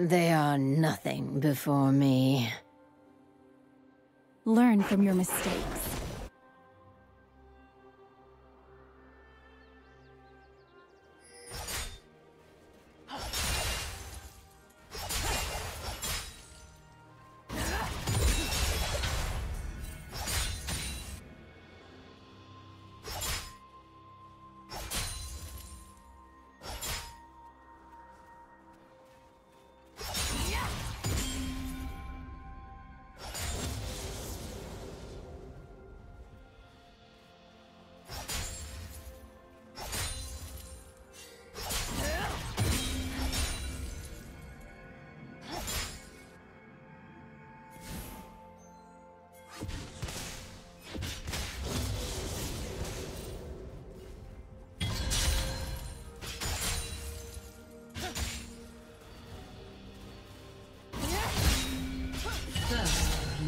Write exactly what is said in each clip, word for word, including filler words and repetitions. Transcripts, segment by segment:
They are nothing before me. Learn from your mistakes.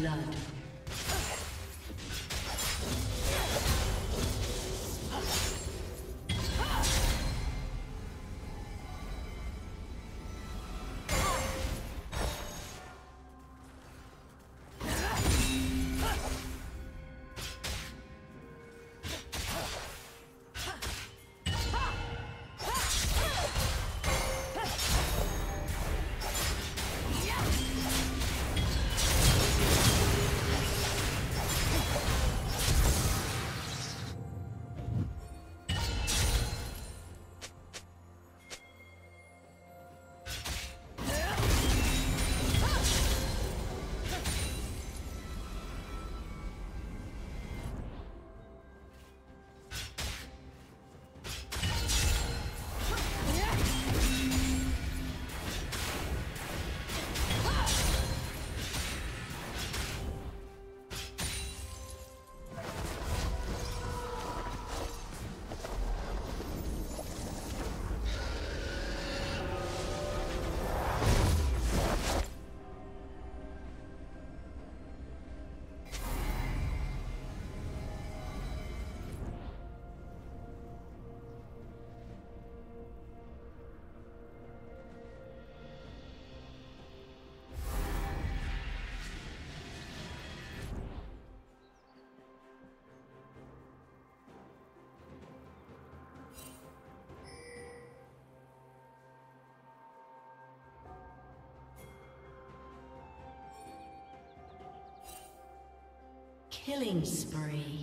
Blood. Killing spree.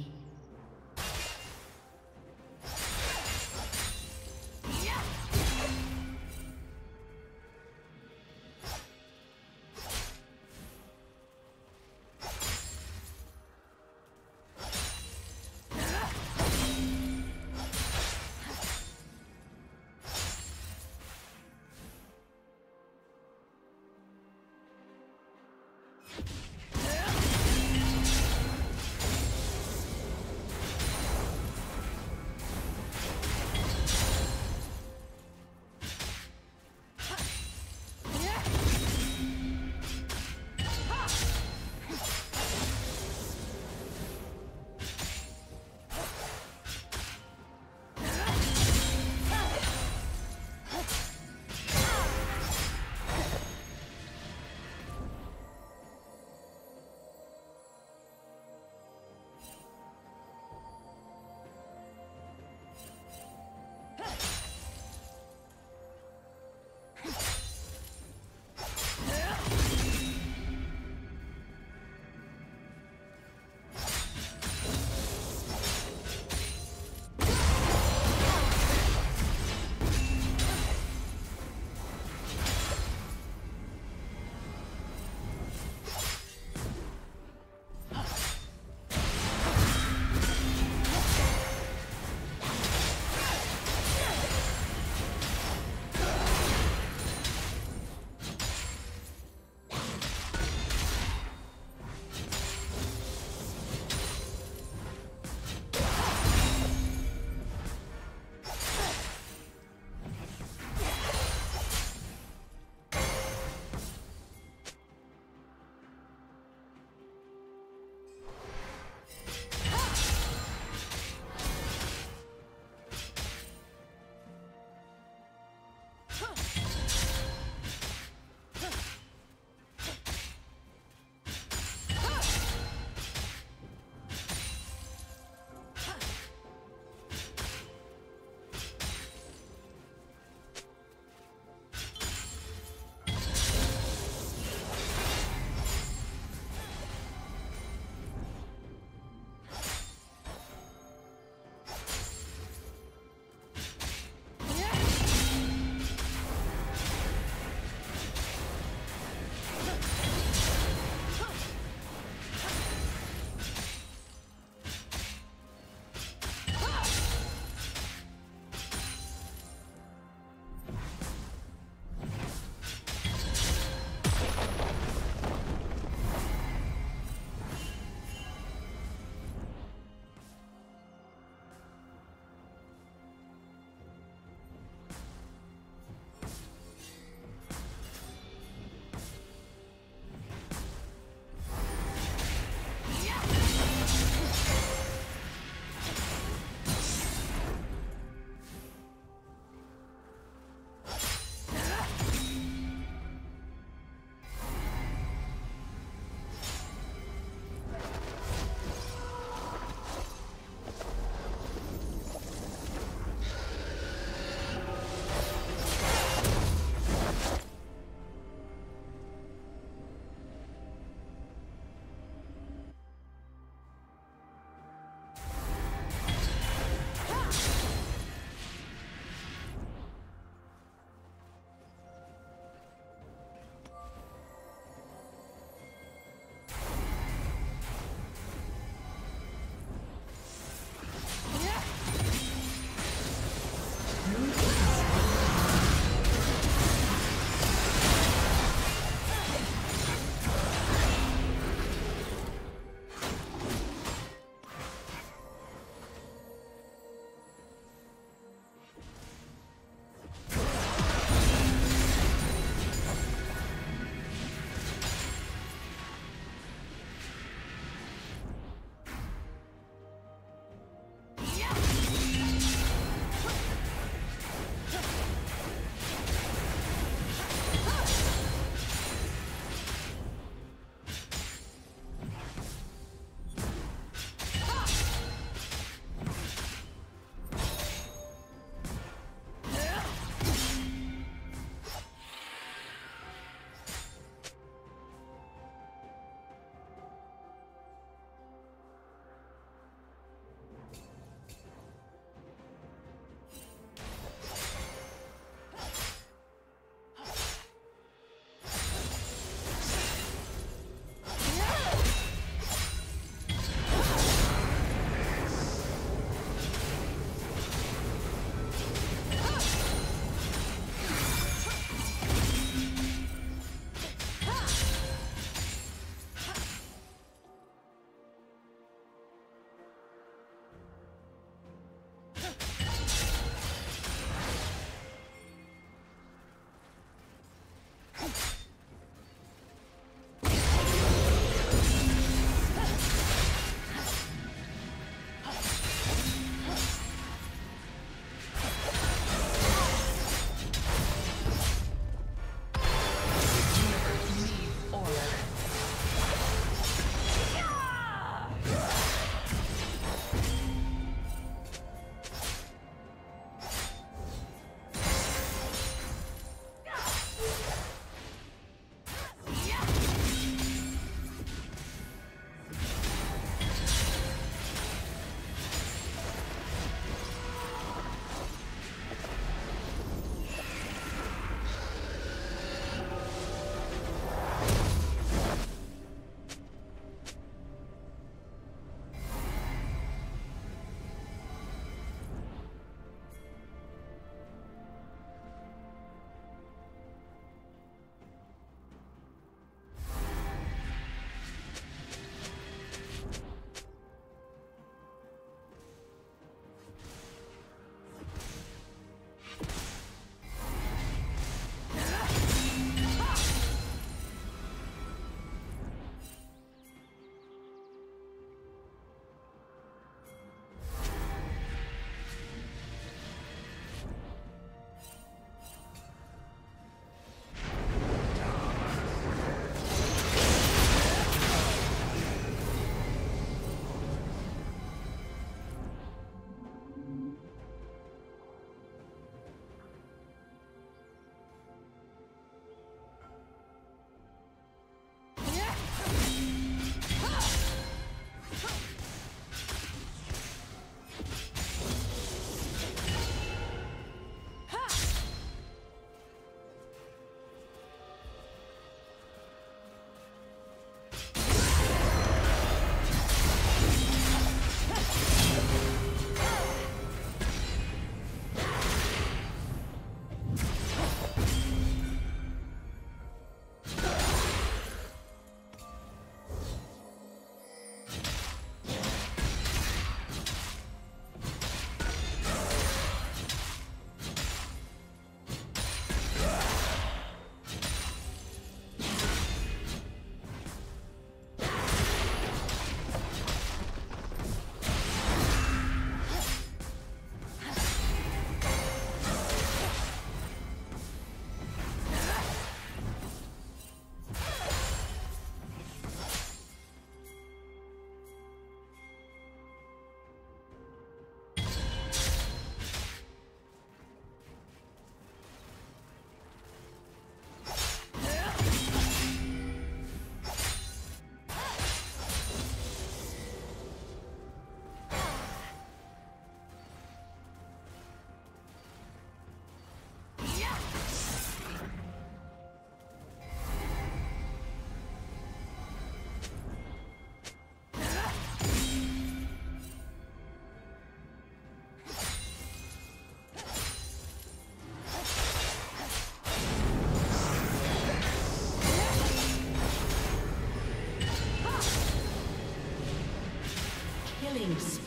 Killing spree.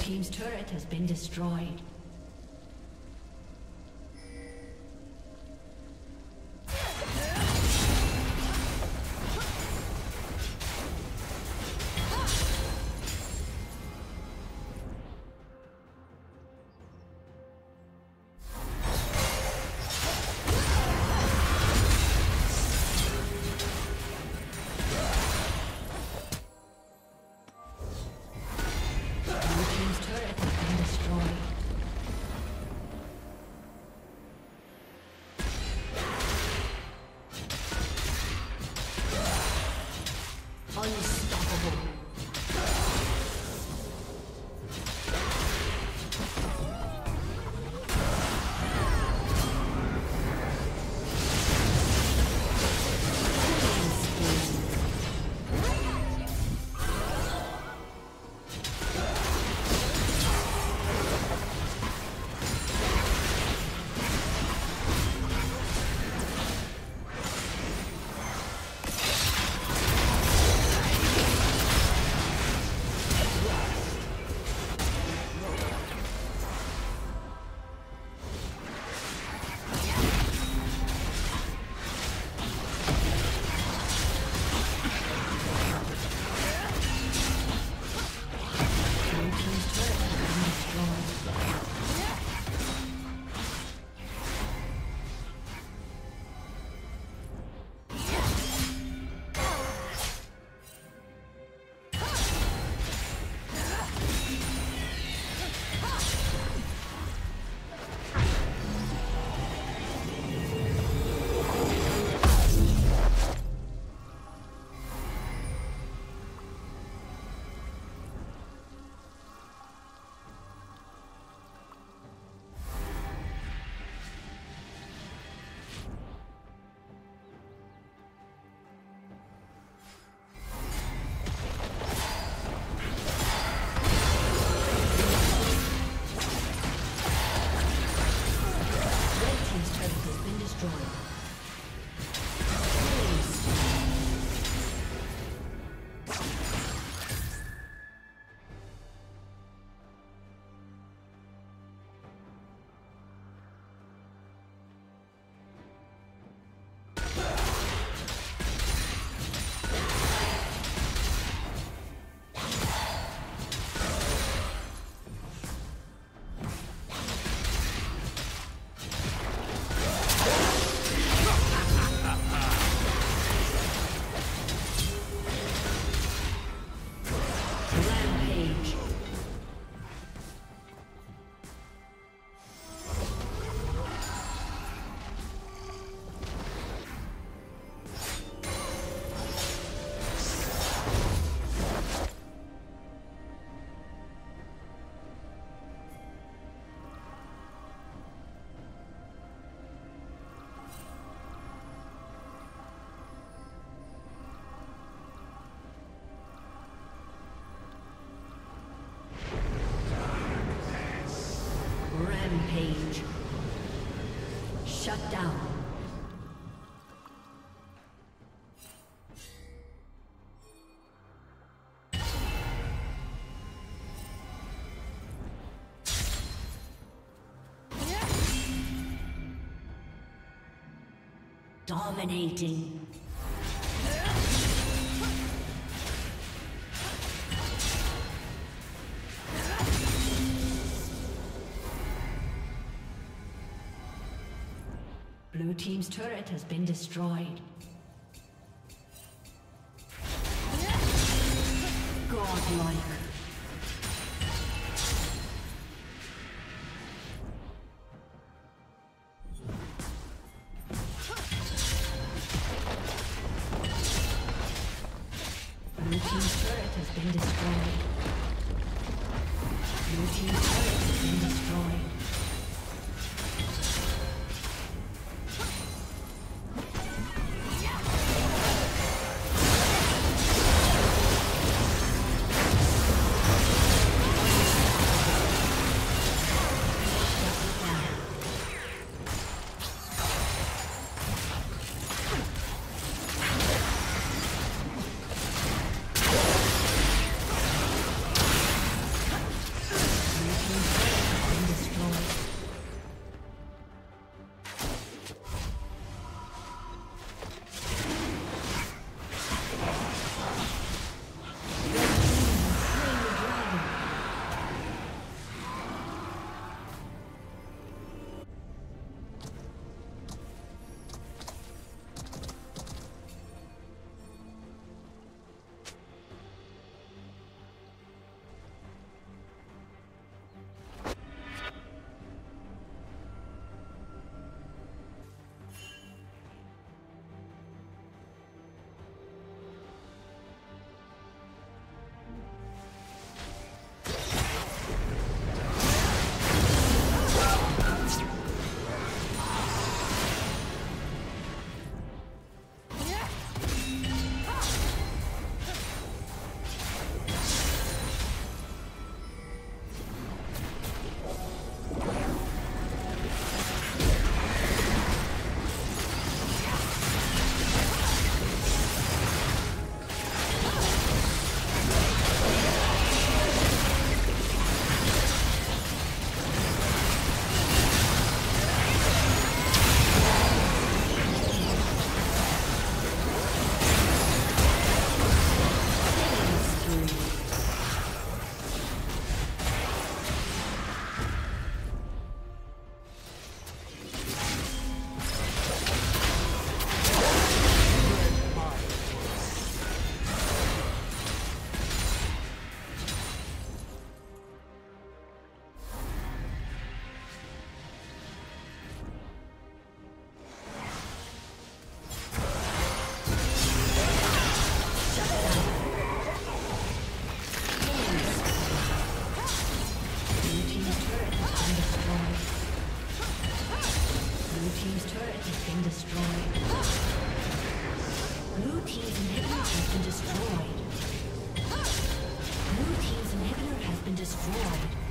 Team's turret has been destroyed. Rampage. Shut down. Dominating. Blue team's turret has been destroyed. Godlike. Destroyed. Blue team's inhibitor has been destroyed.